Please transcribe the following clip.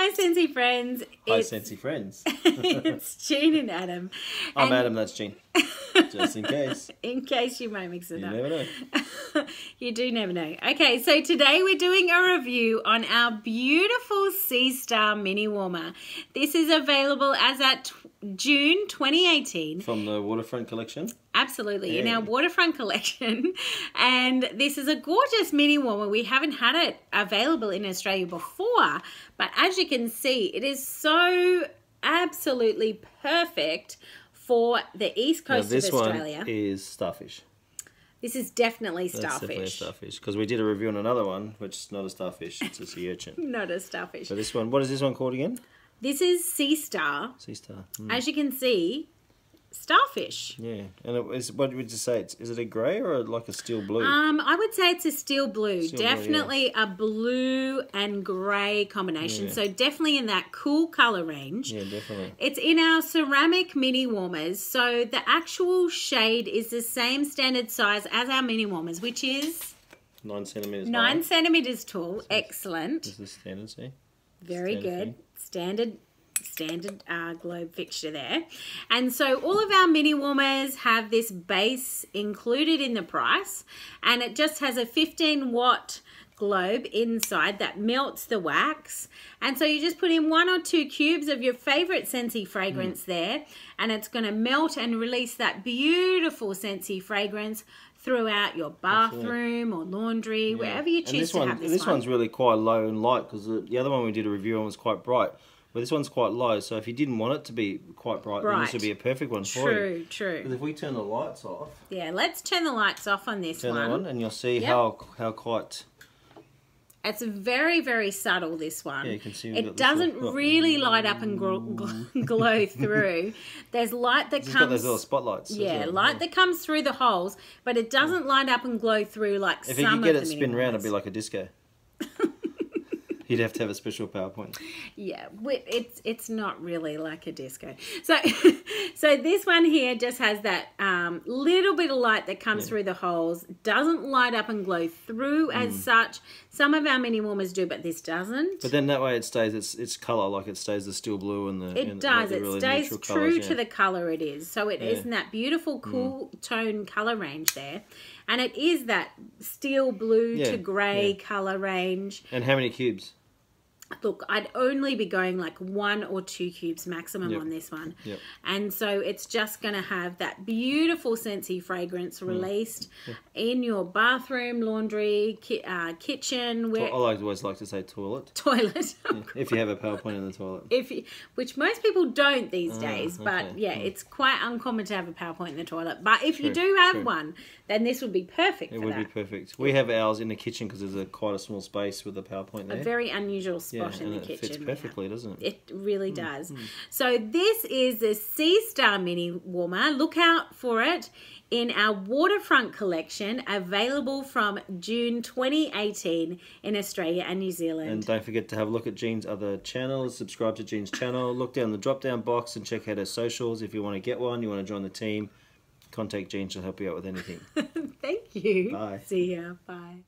Hi, Scentsy friends. It's Jean and Adam. I'm Adam, that's Jean. Just in case. In case you might mix it up. You never know. You do never know. Okay, so today we're doing a review on our beautiful SEA STAR Mini Warmer. This is available as at June 2018. From the Waterfront Collection? Absolutely, yeah. In our Waterfront Collection. And this is a gorgeous mini warmer. We haven't had it available in Australia before, but as you can see, it is so absolutely perfect for the east coast of Australia. This one is starfish. This is definitely starfish. That's definitely a starfish, because we did a review on another one, which is not a starfish, it's a sea urchin. Not a starfish. So this one, what is this one called again? This is Sea Star. Sea Star. Mm. As you can see, starfish. Yeah, and it is, what would you say? Is it a grey or like a steel blue? I would say it's a steel blue. Definitely a blue and grey combination. Yeah. So definitely in that cool colour range. Yeah, definitely. It's in our ceramic mini warmers. So the actual shade is the same standard size as our mini warmers, which is 9 centimetres. 9 centimetres tall. Excellent. This is standard, see? Very good. Standard globe fixture there. And so all of our mini warmers have this base included in the price, and it just has a 15-watt globe inside that melts the wax, and so you just put in 1 or 2 cubes of your favorite Scentsy fragrance there, and it's going to melt and release that beautiful Scentsy fragrance throughout your bathroom or laundry, wherever you choose to have this one. This one's really quite low and light, because the other one we did a review on was quite bright. But this one's quite low, so if you didn't want it to be quite bright, then this would be a perfect one for you. True. But if we turn the lights off... Yeah, let's turn the lights off on this one. Turn that on, and you'll see how quite... It's very, very subtle, this one. Yeah, you can see it doesn't really light up and glow through. There's light that comes... It's got those little spotlights. Yeah, light that comes through the holes, but it doesn't light up and glow through like some of the mini ones. If you could get it spin round, it'd be like a disco. You'd have to have a special PowerPoint. Yeah, it's not really like a disco. So this one here just has that little bit of light that comes through the holes. Doesn't light up and glow through as such. Some of our mini warmers do, but this doesn't. But then that way it stays its colour, like it stays the steel blue and the... It does. Like really it stays true colours, to the colour it is. So it is in that beautiful cool tone colour range there. And it is that steel blue to grey colour range. And how many cubes? Look, I'd only be going like 1 or 2 cubes maximum on this one. Yep. And so it's just going to have that beautiful Scentsy fragrance released in your bathroom, laundry, kitchen. Where... I always like to say toilet. Toilet. If you have a PowerPoint in the toilet. Which most people don't these days. But yeah, it's quite uncommon to have a PowerPoint in the toilet. But if you do have one, then this would be perfect for that. It would be perfect. We have ours in the kitchen because there's quite a small space with a PowerPoint there. A very unusual space. Yeah, in the kitchen. It fits perfectly, doesn't it? It really does. So this is the Sea Star Mini Warmer. Look out for it in our Waterfront Collection, available from June 2018 in Australia and New Zealand. And don't forget to have a look at Jean's other channels, subscribe to Jean's channel, look down the drop-down box and check out her socials. If you want to get one, you want to join the team, contact Jean, she'll help you out with anything. Thank you. Bye. See ya. Bye.